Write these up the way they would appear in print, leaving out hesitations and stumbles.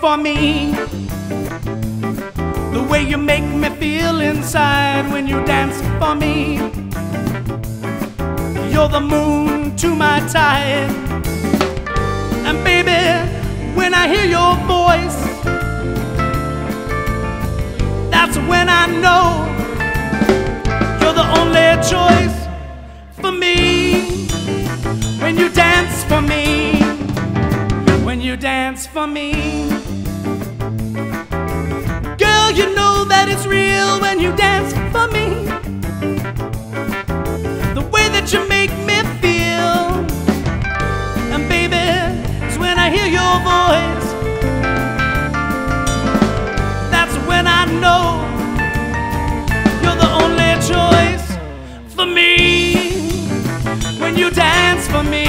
For me, the way you make me feel inside when you dance for me, you're the moon to my tide. And baby, when I hear your voice, that's when I know you're the only choice for me. When you dance for me, when you dance for me, girl, you know that it's real when you dance for me. The way that you make me feel, and baby, it's when I hear your voice, that's when I know you're the only choice for me. When you dance for me.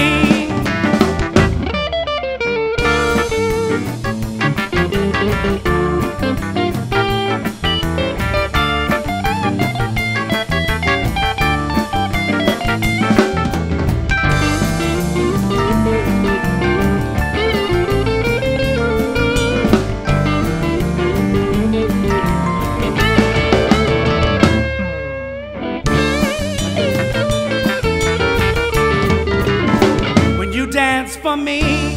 For me,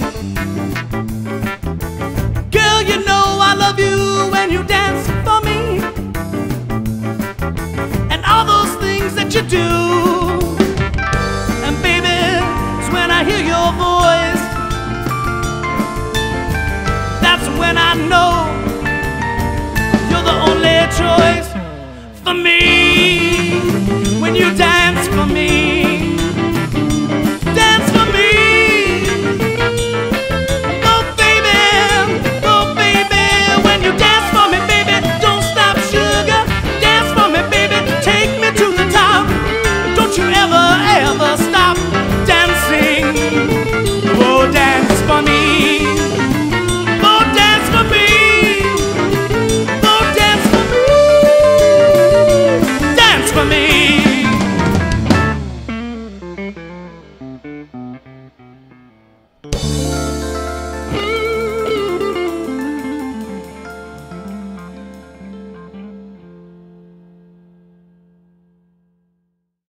girl, you know I love you when you dance for me, and all those things that you do, and baby, it's when I hear your voice, that's when I know you're the only choice for me.